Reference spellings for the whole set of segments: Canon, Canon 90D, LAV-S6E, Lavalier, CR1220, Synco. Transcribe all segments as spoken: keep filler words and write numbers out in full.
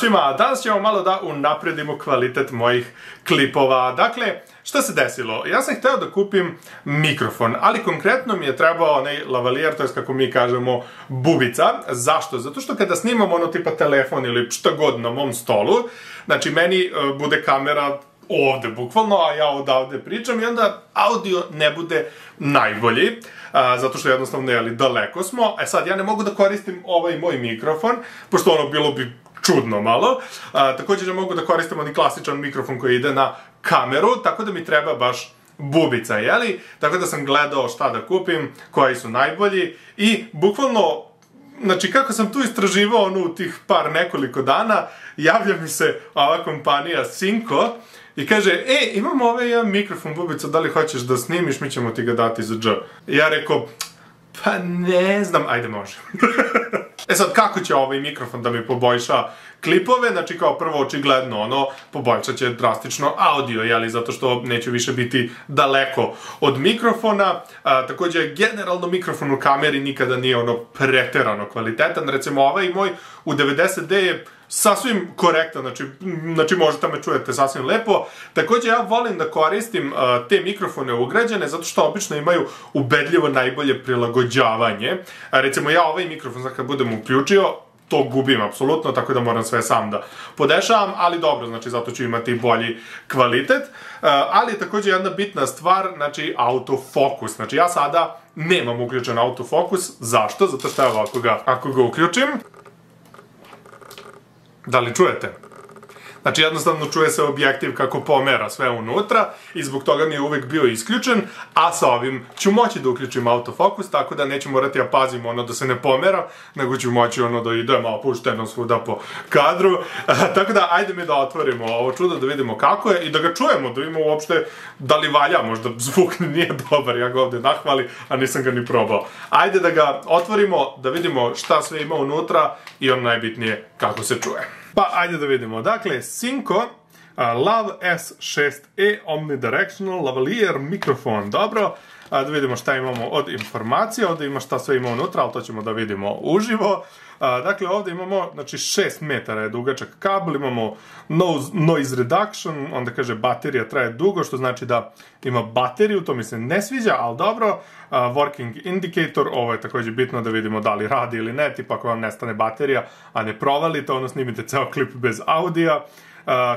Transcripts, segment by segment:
svima, danas ćemo malo da unapredimo kvalitet mojih klipova. Dakle, što se desilo? Ja sam hteo da kupim mikrofon, ali konkretno mi je trebao onaj lavalijer, to je kako mi kažemo bubica. Zašto? Zato što kada snimam ono tipa telefon ili šta god na mom stolu, znači meni bude kamera ovde bukvalno, a ja odavde pričam i onda audio ne bude najbolji, zato što jednostavno, jeli, daleko smo. E sad, ja ne mogu da koristim ovaj moj mikrofon, pošto ono bilo bi čudno malo. Također ne mogu da koristim onaj klasičan mikrofon koji ide na kameru, tako da mi treba baš bubica, jeli? Tako da sam gledao šta da kupim, koji su najbolji i bukvalno, znači, kako sam tu istraživao ono u tih par nekoliko dana, javlja mi se ova kompanija Synco i kaže, e, imam ovaj jedan mikrofon bubica, da li hoćeš da snimiš, mi ćemo ti ga dati za džep. Ja rekao, pa ne znam, ajde može. E sad, kako će ovaj mikrofon da mi poboljša klipove? Znači, kao prvo, očigledno, ono, poboljšat će drastično audio, jeli, zato što neću više biti daleko od mikrofona. Također, generalno, mikrofon u kameri nikada nije, ono, preterano kvalitetan. Recimo, ovaj moj u devedeset D je sasvim korektan, znači možete me čujete sasvim lepo. Također, ja volim da koristim te mikrofone ugrađene, zato što obično imaju ubedljivo najbolje prilagođavanje. Recimo, ja ovaj mikrofon, znači kad budem uključio, to gubim apsolutno, tako da moram sve sam da podešavam, ali dobro, znači zato ću imati bolji kvalitet. Ali također jedna bitna stvar, znači autofokus. Znači ja sada nemam uključen autofokus, zašto? Zato što evo, ako ga uključim, da li čujete? Znači jednostavno čuje se objektiv kako pomera sve unutra i zbog toga mi je uvijek bio isključen, a sa ovim ću moći da uključim autofokus, tako da neću morati da pazim ono da se ne pomera, nego ću moći ono da idem opušteno svuda po kadru. Tako da ajde mi da otvorimo ovo čudo, da vidimo kako je i da ga čujemo, da vidimo uopšte da li valja, možda zvuk nije dobar, ja ga ovdje nahvali, a nisam ga ni probao. Ajde da ga otvorimo, da vidimo šta sve ima unutra i ono najbitnije kako se čuje. Pa, ajde da vidimo. Dakle, Synco lav S šest E Omnidirectional Lavalier mikrofon. Dobro, da vidimo šta imamo od informacija. Ovdje ima šta sve ima unutra, ali to ćemo da vidimo uživo. Dakle, ovdje imamo, znači, šest metara je dugačak kabel, imamo noise reduction, onda kaže baterija traje dugo, što znači da ima bateriju, to mi se ne sviđa, ali dobro. Working indicator, ovo je također bitno da vidimo da li radi ili ne, tipa ako vam nestane baterija, a ne provalite, ono snimite ceo klip bez audija.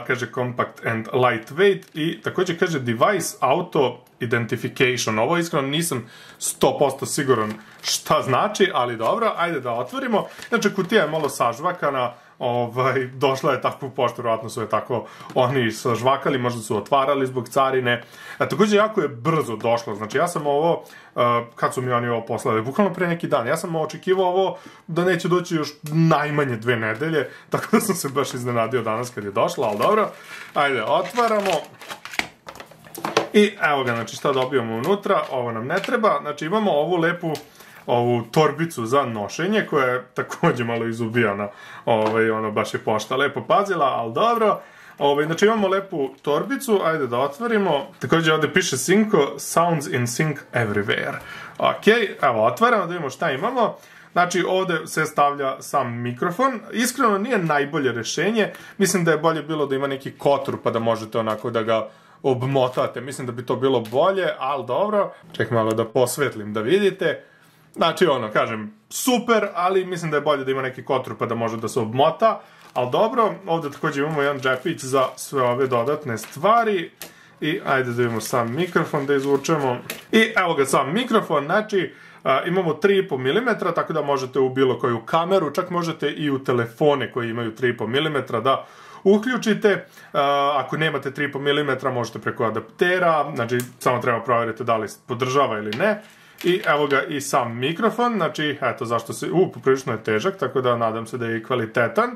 Kaže compact and lightweight i također kaže device auto identification. Ovo iskreno nisam sto posto siguran šta znači, ali dobro, ajde da otvorimo. Znači, kutija je malo sažvakana, došla je tako u poštu, vjerojatno su je tako oni sažvakali, možda su otvarali zbog carine. Također, jako je brzo došlo, znači ja sam ovo, kad su mi oni ovo poslali, bukvalno pre neki dan, ja sam očekivao ovo da neće doći još najmanje dve nedelje, tako da sam se baš iznenadio danas kad je došla, ali dobro, ajde, otvaramo. I evo ga, znači šta dobijamo unutra, ovo nam ne treba, znači imamo ovu lepu ovu torbicu za nošenje koja je također malo izubijana, ono baš je pošta lepo pazila, ali dobro, znači imamo lepu torbicu, ajde da otvorimo, također ovdje piše Synco, sounds in sync everywhere. Ok, evo otvaramo da vidimo šta imamo. Znači, ovdje se stavlja sam mikrofon. Iskreno nije najbolje rješenje, mislim da je bolje bilo da ima neki kotor pa da možete onako da ga obmotate, mislim da bi to bilo bolje, ali dobro, ček malo da posvetlim da vidite. Znači, ono, kažem, super, ali mislim da je bolje da ima neki kotor pa da može da se obmota, ali dobro, ovdje također imamo jedan džepić za sve ove dodatne stvari i ajde da imamo sam mikrofon da izvučemo i evo ga sam mikrofon, znači imamo tri i po milimetara, tako da možete u bilo koju kameru, čak možete i u telefone koji imaju tri i po milimetara da uključite. Ako nemate tri i po milimetara možete preko adaptera, znači samo treba provjeriti da li podržava ili ne. I evo ga i sam mikrofon, znači eto zašto se, u, poprilično je težak, tako da nadam se da je i kvalitetan.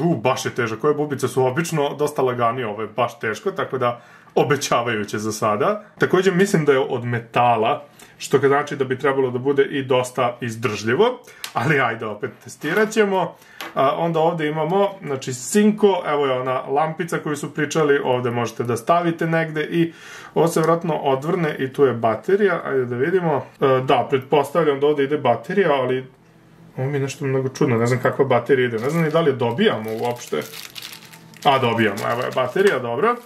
U, baš je težak, ove bubice su obično dosta laganije, ovo je baš teško, tako da obećavajuće za sada. Također mislim da je od metala, što znači da bi trebalo da bude i dosta izdržljivo, ali ajde opet testirat ćemo. Onda ovdje imamo, znači, Synco, evo je ona lampica koju su pričali, ovdje možete da stavite negde i ovo se vjerojatno odvrne i tu je baterija, ajde da vidimo. Da, pretpostavljam da ovdje ide baterija, ali Ovo mi je nešto mnogo čudno, ne znam kakva baterija ide, ne znam i da li je dobijamo uopšte. A, dobijamo, evo je baterija, dobro.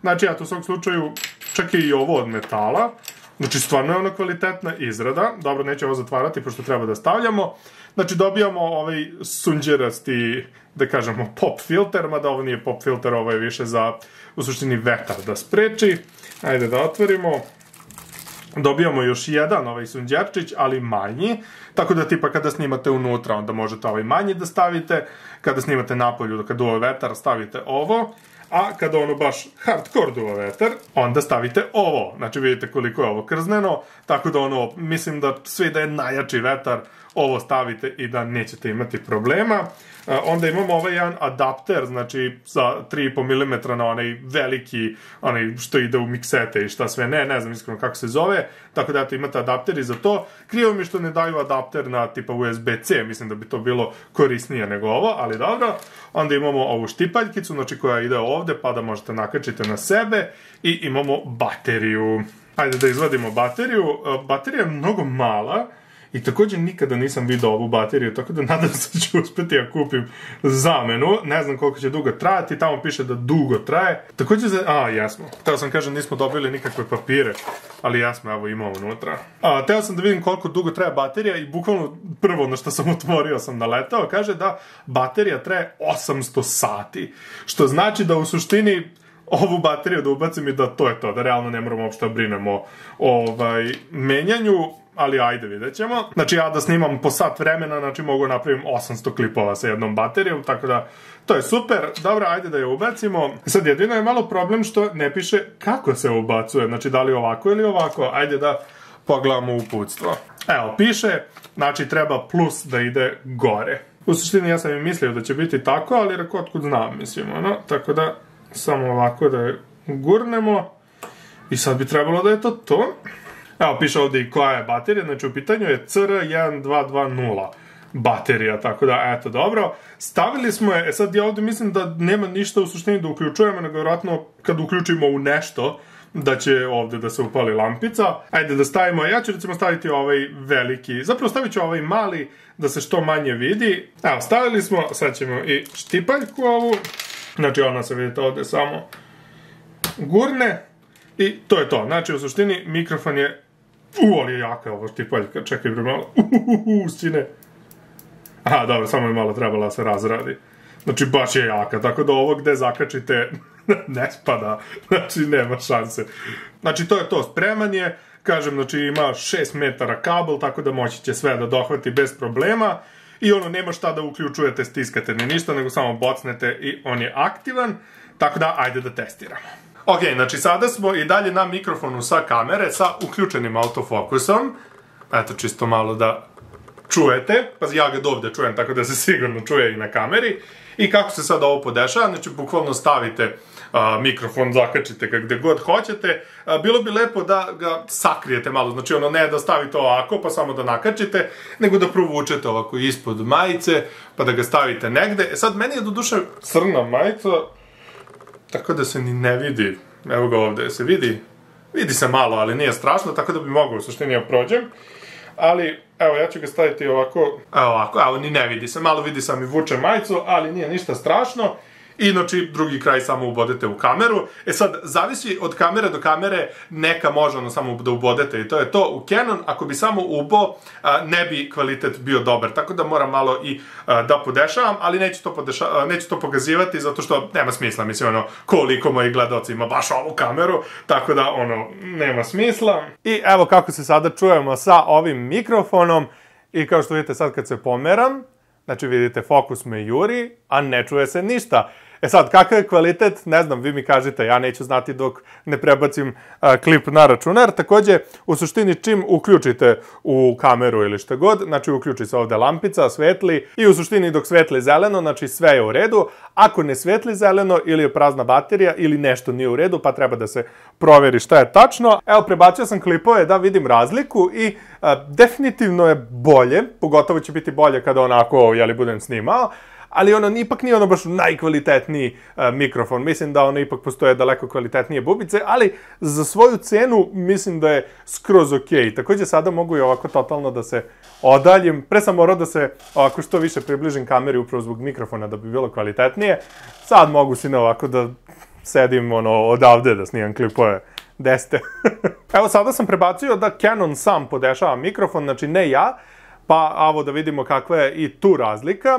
Znači, ja to u svog slučaju, čak je i ovo od metala. Znači, stvarno je ona kvalitetna izrada. Dobro, neće ovo zatvarati, pošto treba da stavljamo. Znači, dobijamo ovaj sunđerasti, da kažemo, pop filter, mada ovo nije pop filter, ovo je više za, u suštini, vetar da spreči. Ajde da otvorimo. Dobijamo još jedan ovaj sunđerčić, ali manji, tako da tipa kada snimate unutra, onda možete ovaj manji da stavite, kada snimate napolju, kada duva vetar, stavite ovo, a kada ono baš hardcore duva vetar, onda stavite ovo. Znači vidite koliko je ovo krzneno, tako da ono, mislim da sve da je najjači vetar, ovo stavite i da nećete imati problema. Onda imamo ovaj jedan adapter, znači za tri i po milimetara na onaj veliki, onaj što ide u miksete i šta sve ne, ne znam iskreno kako se zove, tako da imate adapter i za to. Krivo mi što ne daju adapter na tipa U S B C, mislim da bi to bilo korisnije nego ovo, ali dobro. Onda imamo ovu štipaljkicu, znači koja ide ovde pa da možete nakačiti na sebe i imamo bateriju. Ajde da izvadimo bateriju, baterija je mnogo mala. I također nikada nisam vidio ovu bateriju, tako da nadam se da ću uspjeti ja kupim zamenu. Ne znam koliko će dugo trajati, tamo piše da dugo traje. Također za... A, jasno. Teo sam kažem, nismo dobili nikakve papire, ali jasno, evo imamo unutra. A, teo sam da vidim koliko dugo traje baterija i bukvalno prvo ono što sam otvorio sam naletao. Kaže da baterija traje osamsto sati, što znači da u suštini... ovu bateriju da ubacim i da to je to, da realno ne moramo uopšte brinemo o menjanju, ali ajde vidjet ćemo. Znači ja da snimam po sat vremena, znači mogu napravim osamsto klipova sa jednom baterijom, tako da to je super. Dobro, ajde da je ubacimo. Sad jedino je malo problem što ne piše kako se ubacuje, znači da li ovako ili ovako, ajde da pogledamo uputstvo. Evo, piše, znači treba plus da ide gore. U suštini ja sam i mislio da će biti tako, ali reko otkud znam, mislim, ono, tako da... Samo ovako da je gurnemo i sad bi trebalo da je to to. Evo piše ovdje i koja je baterija, znači u pitanju je C R jedan dva dva nula baterija, tako da eto dobro. Stavili smo je, sad ja ovdje mislim da nema ništa u suštini da uključujemo, nego vjerojatno kad uključimo u nešto da će ovdje da se upali lampica. Ajde da stavimo, ja ću recimo staviti ovaj veliki, zapravo stavit ću ovaj mali da se što manje vidi. Evo stavili smo, sad ćemo i štipaljku ovu. Znači ona se vidite ovdje samo gurne i to je to. Znači u suštini mikrofon je, u, ali je jaka ovo štipaljka, čekaj bre malo, uuuu, sine. Aha, dobro, samo je malo trebala da se razradi. Znači baš je jaka, tako da ovo gde zakačite ne spada, znači nema šanse. Znači to je to, spreman je, kažem, znači ima šest metara kabel, tako da moći će sve da dohvati bez problema. I ono, nema šta da uključujete, stiskate ni ništa, nego samo bocnete i on je aktivan, tako da ajde da testiramo. Ok, znači sada smo i dalje na mikrofonu sa kamere, sa uključenim autofokusom. Eto, čisto malo da čujete, pa ja ga dovde čujem, tako da se sigurno čuje i na kameri. I kako se sad ovo podešava, znači bukvalno stavite mikrofon, zakačite ga gde god hoćete, bilo bi lepo da ga sakrijete malo, znači ono ne da stavite ovako pa samo da nakačite, nego da provučete ovako ispod majice pa da ga stavite negde. Sad meni je doduše crna majica, tako da se ni ne vidi, evo ga ovde se vidi, vidi se malo ali nije strašno, tako da bi mogao u suštini ja prođem. Ali, evo, ja ću ga staviti ovako, ovako, evo, ni ne vidi se, malo vidi sam i vuče majicu, ali nije ništa strašno. Inači, drugi kraj samo ubodete u kameru. E sad, zavisi od kamere do kamere, neka može ono samo da ubodete i to je to. U Canon, ako bi samo ubo, ne bi kvalitet bio dobar. Tako da moram malo i da podešavam, ali neću to pokazivati, zato što nema smisla, mislim, ono, koliko moji gledaoci ima baš ovu kameru, tako da, ono, nema smisla. I evo kako se sada čujemo sa ovim mikrofonom i kao što vidite sad kad se pomeram, znači vidite, fokus me juri, a ne čuje se ništa. E sad, kakav je kvalitet? Ne znam, vi mi kažete, ja neću znati dok ne prebacim klip na računar. Također, u suštini čim uključite u kameru ili šta god, znači uključi se ovdje lampica, svetli i u suštini dok svetli zeleno, znači sve je u redu. Ako ne svetli zeleno ili je prazna baterija ili nešto nije u redu, pa treba da se proveri šta je tačno. Evo, prebacio sam klipove da vidim razliku i definitivno je bolje, pogotovo će biti bolje kada onako, jeli, budem snimao. ali ono, ipak nije ono baš najkvalitetniji mikrofon. Mislim da ono ipak postoje daleko kvalitetnije bubice, ali za svoju cenu mislim da je skroz okej. Također sada mogu i ovako totalno da se odaljim. Pre sam morao da se ovako što više približim kameri upravo zbog mikrofona da bi bilo kvalitetnije. Sad mogu si ne ovako da sedim ono odavde da snimam klipove. Deste. Evo sada sam prebacio da Canon sam podešava mikrofon, znači ne ja. Pa evo da vidimo kakva je i tu razlika.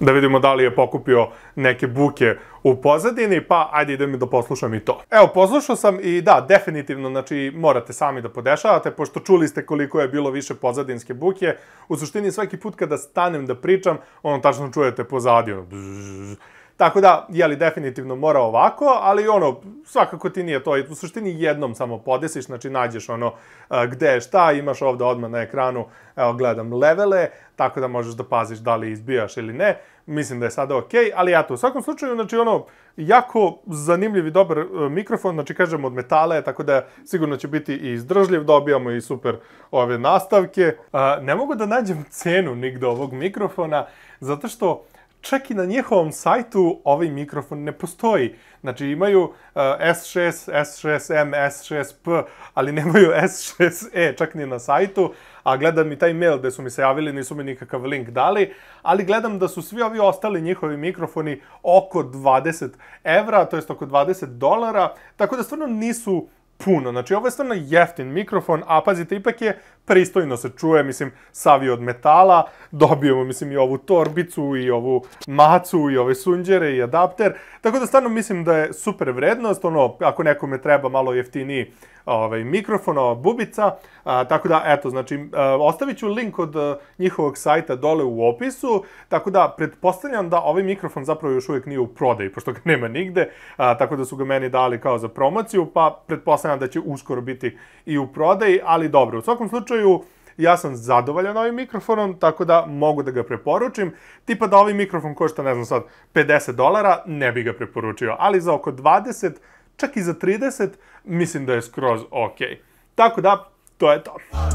Da vidimo da li je pokupio neke buke u pozadini, pa ajde idem da poslušam i to. Evo, poslušao sam i da, definitivno, znači morate sami da podešavate, pošto čuli ste koliko je bilo više pozadinske buke. U suštini svaki put kada stanem da pričam, ono tačno čujete pozadi, ono bzzz. Tako da, jeli, definitivno mora ovako, ali ono, svakako ti nije to. U suštini jednom samo podesiš, znači nađeš ono gde je šta, imaš ovde odmah na ekranu, evo gledam levele, tako da možeš da paziš da li izbijaš ili ne. Mislim da je sada okej, ali eto, u svakom slučaju, znači ono, jako zanimljiv i dobar mikrofon, znači kažem od metala je, tako da sigurno će biti i izdržljiv, dobijamo i super ove nastavke. Ne mogu da nađem cenu nigde ovog mikrofona, zato što čak i na njihovom sajtu ovaj mikrofon ne postoji. Znači imaju S šest, S šest M, S šest P, ali nemaju S šest E, čak ni na sajtu. A gledam i taj mail gde su mi se javili, nisu mi nikakav link dali. Ali gledam da su svi ovi ostali njihovi mikrofoni oko dvadeset evra, to jest oko dvadeset dolara. Tako da stvarno nisu puno. Znači ovo je stvarno jeftin mikrofon, a pazite, ipak je pristojno se čuje, mislim, sav je od metala, dobijemo, mislim, i ovu torbicu, i ovu macu, i ove sunđere, i adapter, tako da stvarno mislim da je super vrednost, ono, ako nekome treba malo jeftiniji mikrofon, ova bubica, tako da, eto, znači, ostavit ću link od njihovog sajta dole u opisu, tako da, pretpostavljam da ovaj mikrofon zapravo još uvijek nije u prodaji, pošto ga nema nigde, tako da su ga meni dali kao za promociju, pa pretpostavljam da će uskoro biti i u prodaji, ali dobro, u svakom slučaju, ja sam zadovoljan ovim mikrofonom, tako da mogu da ga preporučim. Tipa da ovaj mikrofon košta, ne znam sad, pedeset dolara, ne bi ga preporučio, ali za oko dvadeset, čak i za trideset, mislim da je skroz okej. Tako da, to je to.